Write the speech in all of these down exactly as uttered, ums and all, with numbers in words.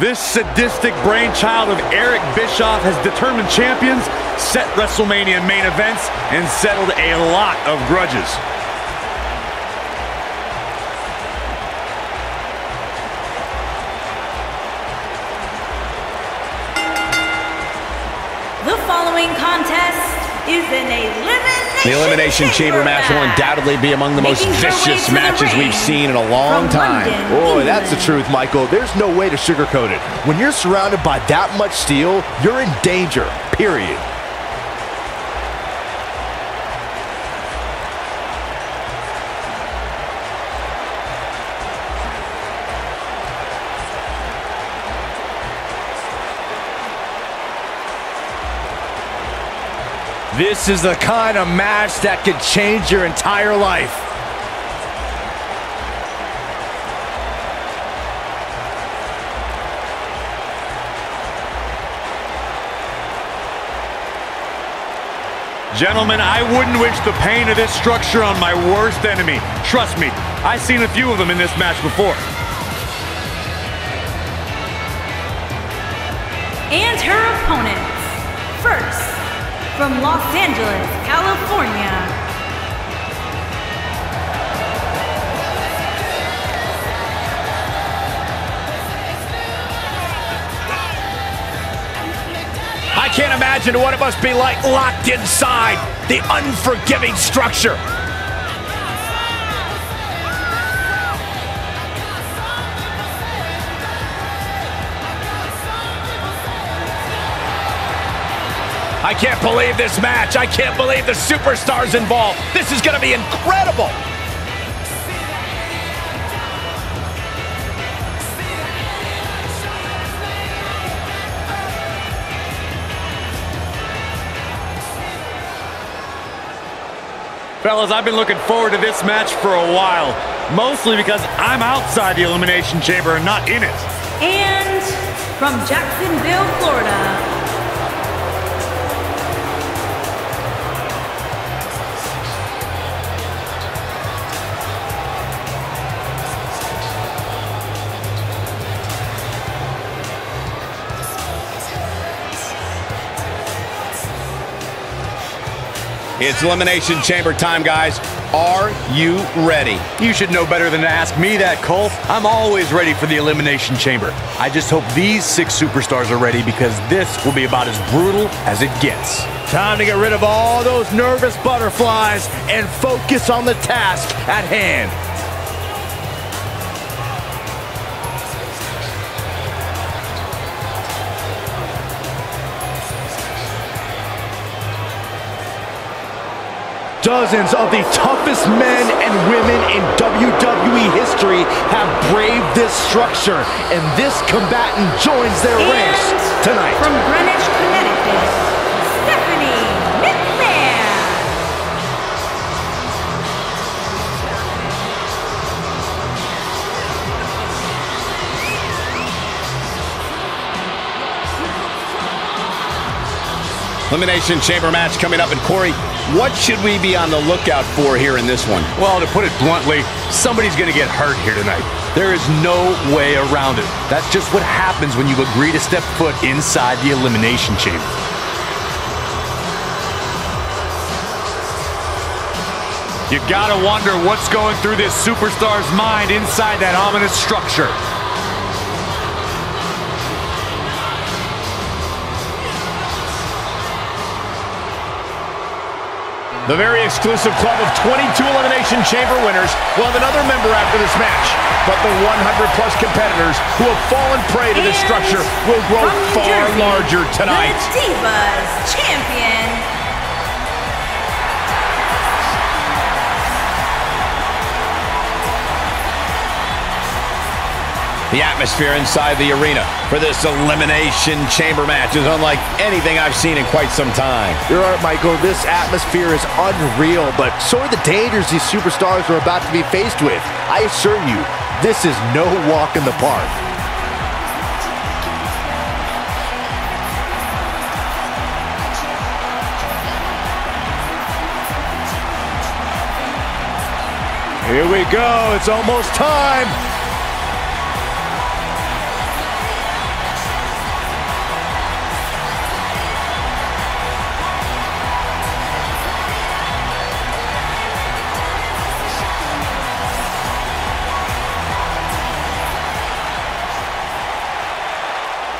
This sadistic brainchild of Eric Bischoff has determined champions, set WrestleMania main events, and settled a lot of grudges. The following contest is an elimination. The Elimination Chamber match will undoubtedly be among the most vicious matches we've seen in a long time. Boy, that's the truth, Michael. There's no way to sugarcoat it. When you're surrounded by that much steel, you're in danger, period. This is the kind of match that could change your entire life. Gentlemen, I wouldn't wish the pain of this structure on my worst enemy. Trust me, I've seen a few of them in this match before. And her opponents, first, from Los Angeles, California, I can't imagine what it must be like locked inside the unforgiving structure. I can't believe this match. I can't believe the superstars involved. This is going to be incredible. Fellas, I've been looking forward to this match for a while, mostly because I'm outside the Elimination Chamber and not in it. And from Jacksonville, Florida, it's Elimination Chamber time, guys. Are you ready? You should know better than to ask me that, Cole. I'm always ready for the Elimination Chamber. I just hope these six superstars are ready, because this will be about as brutal as it gets. Time to get rid of all those nervous butterflies and focus on the task at hand. Dozens of the toughest men and women in W W E history have braved this structure, and this combatant joins their and ranks tonight. From Greenwich, Connecticut, Stephanie McMahon. Elimination Chamber match coming up, and Corey, what should we be on the lookout for here in this one? Well, to put it bluntly, somebody's going to get hurt here tonight. There is no way around it. That's just what happens when you agree to step foot inside the Elimination Chamber. You gotta wonder what's going through this superstar's mind inside that ominous structure. The very exclusive club of twenty-two Elimination Chamber winners will have another member after this match. But the one hundred plus competitors who have fallen prey to this structure will grow far larger tonight. The Divas Champion. The atmosphere inside the arena for this Elimination Chamber match is unlike anything I've seen in quite some time. You're right, Michael. This atmosphere is unreal, but so are the dangers these superstars are about to be faced with. I assure you, this is no walk in the park. Here we go. It's almost time.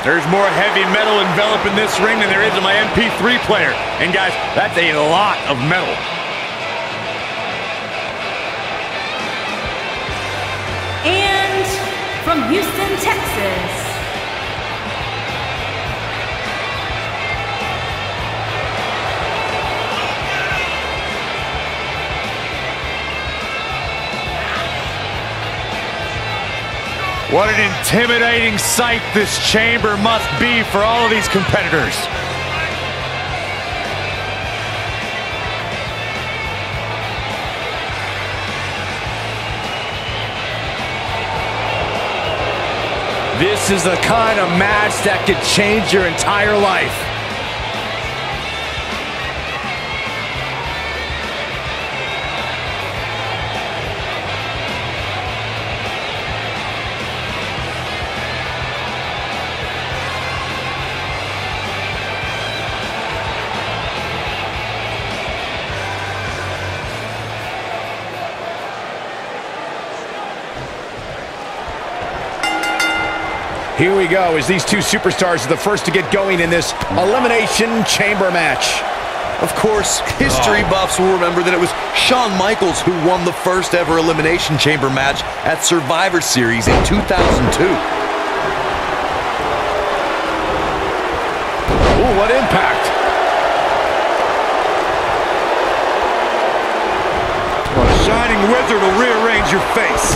There's more heavy metal enveloping this ring than there is in my M P three player. And guys, that's a lot of metal. And from Houston, Texas, what an intimidating sight this chamber must be for all of these competitors. This is the kind of match that could change your entire life. Here we go, as these two superstars are the first to get going in this Elimination Chamber match. Of course, history buffs will remember that it was Shawn Michaels who won the first ever Elimination Chamber match at Survivor Series in two thousand two. Ooh, what impact. Well, a Shining Wizard will rearrange your face.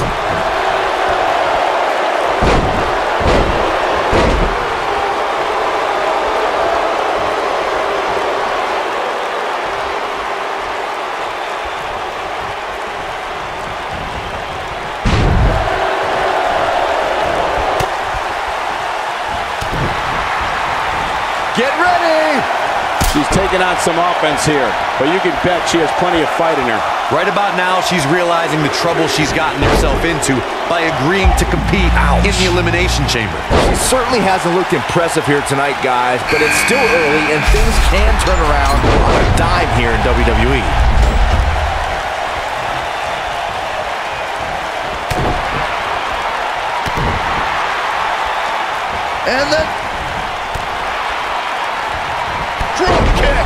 She's taking on some offense here, but you can bet she has plenty of fight in her. Right about now, she's realizing the trouble she's gotten herself into by agreeing to compete Ouch. in the Elimination Chamber. She certainly hasn't looked impressive here tonight, guys, but it's still early, and things can turn around on a dime here in W W E. And then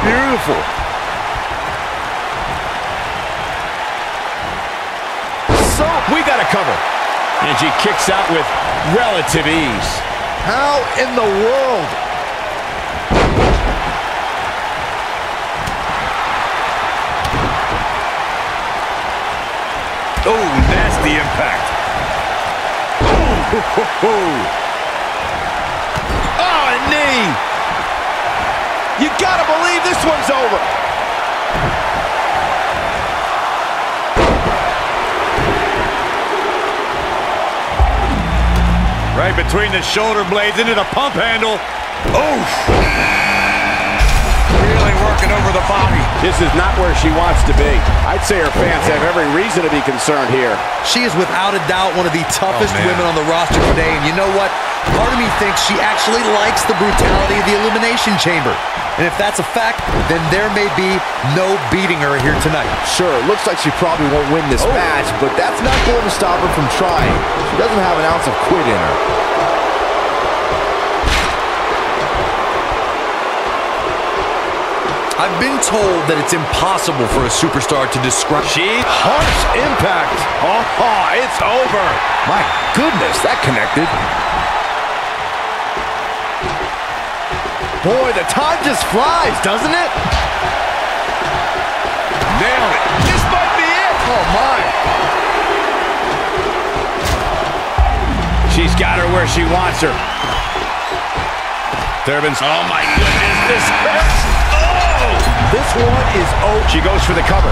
beautiful. So, we got a cover. And she kicks out with relative ease. How in the world? Oh, nasty impact. Oh, oh, a knee. You gotta believe this one's over. Right between the shoulder blades into the pump handle. Oof! Really working over the body. This is not where she wants to be. I'd say her fans have every reason to be concerned here. She is without a doubt one of the toughest oh, women on the roster today, and you know what? Part of me thinks she actually likes the brutality of the Elimination Chamber. And if that's a fact, then there may be no beating her here tonight. Sure, it looks like she probably won't win this oh. match, but that's not going to stop her from trying. She doesn't have an ounce of quit in her. I've been told that it's impossible for a superstar to describe. She harsh impact. Oh, oh, it's over. My goodness, that connected. Boy, the time just flies, doesn't it? Nailed it. This might be it. Oh, my. She's got her where she wants her. Durbin's. Oh, my goodness. This hurts. Oh! This one is oh. She goes for the cover.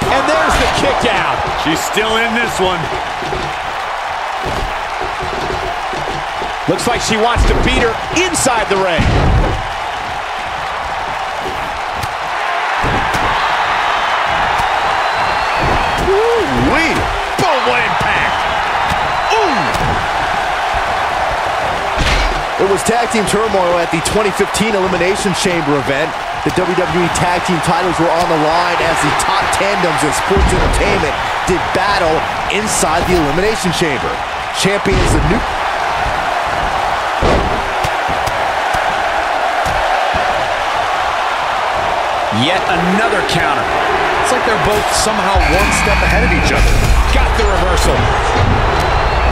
And there's the kick out. She's still in this one. Looks like she wants to beat her inside the ring. Woo-wee! Boom, what impact! Ooh! It was tag team turmoil at the twenty fifteen Elimination Chamber event. The W W E tag team titles were on the line as the top tandems in sports entertainment did battle inside the Elimination Chamber. Champions the new... Yet another counter. It's like they're both somehow one step ahead of each other. Got the reversal.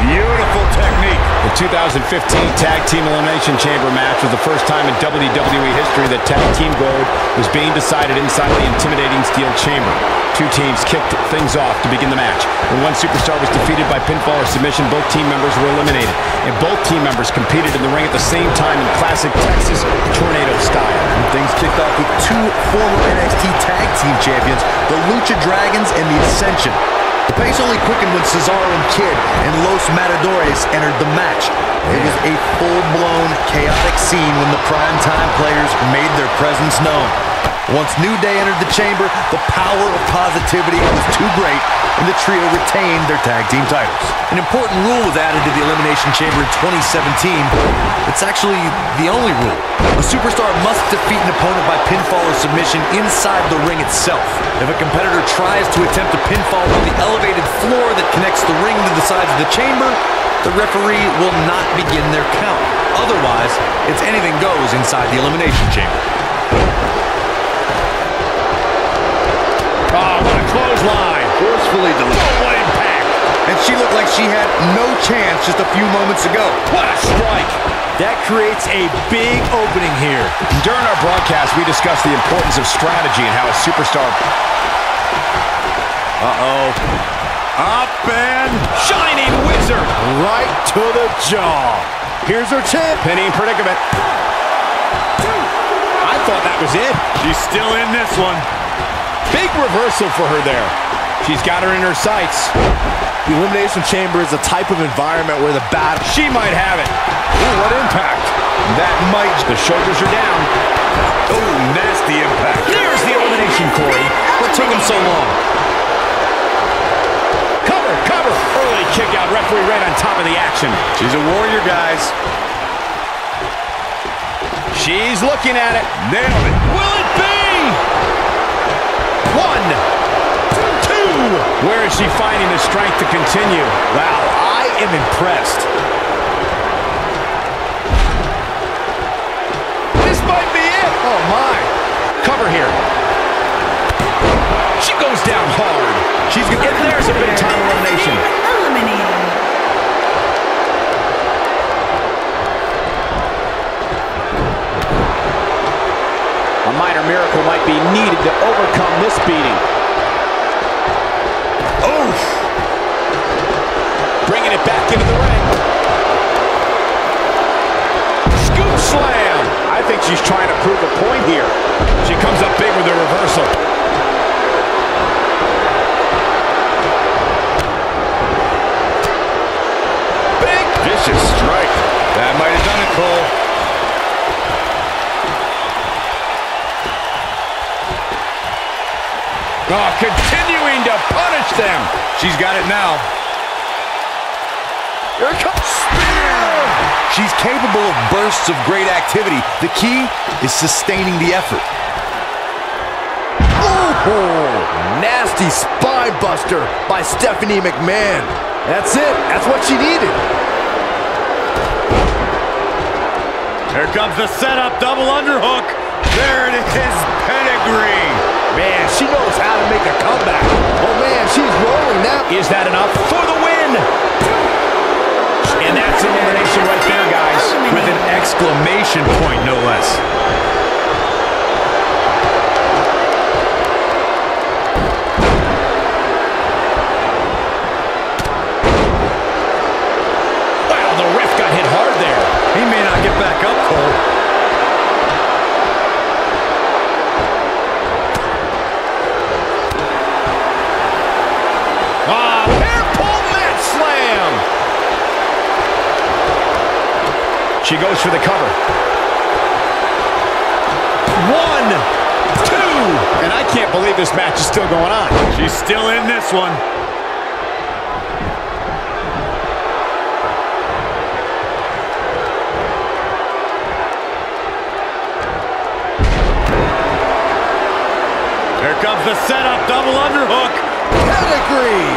Beautiful technique. The two thousand fifteen Tag Team Elimination Chamber match was the first time in W W E history that tag team gold was being decided inside the intimidating steel chamber. Two teams kicked things off to begin the match. When one superstar was defeated by pinfall or submission, both team members were eliminated. And both team members competed in the ring at the same time in classic Texas Tornado style. And things kicked off with two former N X T Tag Team Champions, the Lucha Dragons and the Ascension. The pace only quickened when Cesaro and Kidd and Los Matadores entered the match. It was a full-blown, chaotic scene when the Prime Time Players made their presence known. Once New Day entered the chamber, the power of positivity was too great, and the trio retained their tag team titles. An important rule was added to the Elimination Chamber in twenty seventeen. It's actually the only rule. A superstar must defeat an opponent by pinfall or submission inside the ring itself. If a competitor tries to attempt a pinfall on the elevated floor that connects the ring to the sides of the chamber, the referee will not begin their count. Otherwise, it's anything goes inside the Elimination Chamber. Oh, what a clothesline. Forcefully delivered. What impact. And she looked like she had no chance just a few moments ago. What a strike. That creates a big opening here. During our broadcast, we discussed the importance of strategy and how a superstar... Uh-oh. Up and... Shining Wizard. Right to the jaw. Here's her chip. Penny predicament. Two. I thought that was it. She's still in this one. Big reversal for her there. She's got her in her sights. The Elimination Chamber is a type of environment where the battle... She might have it. Ooh, what impact. That might... The shoulders are down. Ooh, nasty impact. There's the elimination, Corey. What took him so long? Cover, cover. Early kick out. Referee right on top of the action. She's a warrior, guys. She's looking at it. Nailed it. Will it be? One, two. Where is she finding the strength to continue? Wow, I am impressed. This might be it. Oh, my. Cover here. She goes down hard. She's gonna get there's a big time elimination. Eliminated. A minor miracle might be needed to overcome this beating. Oof! Bringing it back into the ring. Scoop slam! I think she's trying to prove a point here. She comes up big with a reversal. Big vicious strike. That might have done it, Cole. Oh, continuing to punish them. She's got it now. Here it comes. Spear! She's capable of bursts of great activity. The key is sustaining the effort. Oh, nasty spine buster by Stephanie McMahon. That's it. That's what she needed. Here comes the setup. Double underhook. There it is. Pedigree. Man, she knows how to make a comeback. Oh, man, she's rolling now. Is that enough for the win? And that's elimination right there, guys, with an exclamation point, no less. Wow, the ref got hit hard there. He may not get back up, Cole. She goes for the cover. One, two. And I can't believe this match is still going on. She's still in this one. Here comes the setup, double underhook. Pedigree.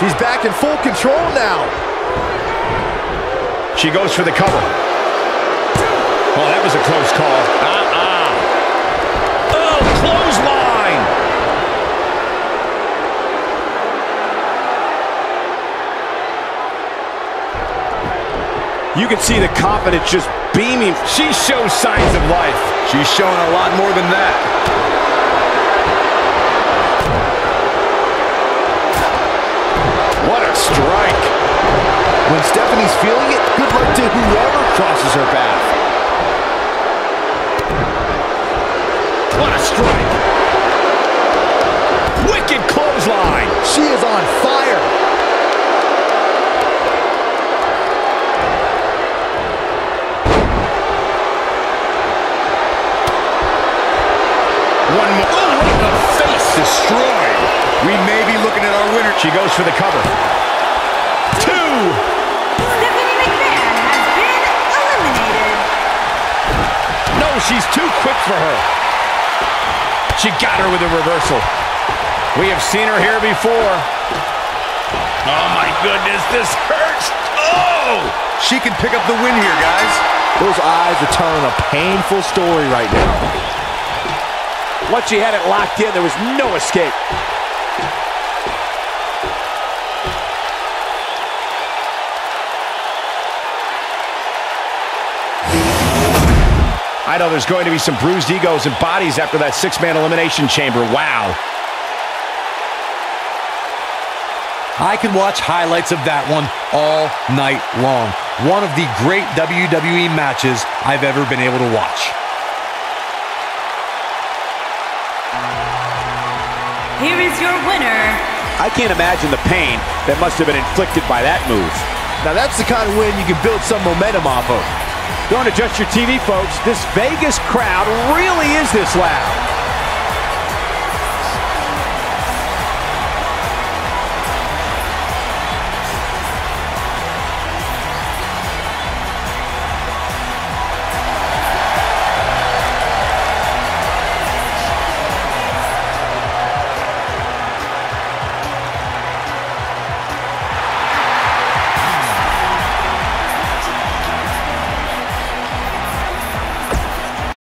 She's back in full control now. She goes for the cover. Oh, that was a close call. Uh-uh. Oh, clothesline. You can see the confidence just beaming. She shows signs of life. She's showing a lot more than that. Strike. When Stephanie's feeling it, good luck to whoever crosses her path. What a strike. Wicked clothesline. She is on fire. One more. Oh, what the face. Destroyed. We may be looking at our winner. She goes for the cover. Stephanie McMahon has been eliminated. No, she's too quick for her. She got her with a reversal. We have seen her here before. Oh, my goodness, this hurts. Oh! She can pick up the win here, guys. Those eyes are telling a painful story right now. Once she had it locked in, there was no escape. I know there's going to be some bruised egos and bodies after that six-man elimination chamber. Wow. I could watch highlights of that one all night long. One of the great W W E matches I've ever been able to watch. Here is your winner. I can't imagine the pain that must have been inflicted by that move. Now that's the kind of win you can build some momentum off of. Don't adjust your T V, folks. This Vegas crowd really is this loud.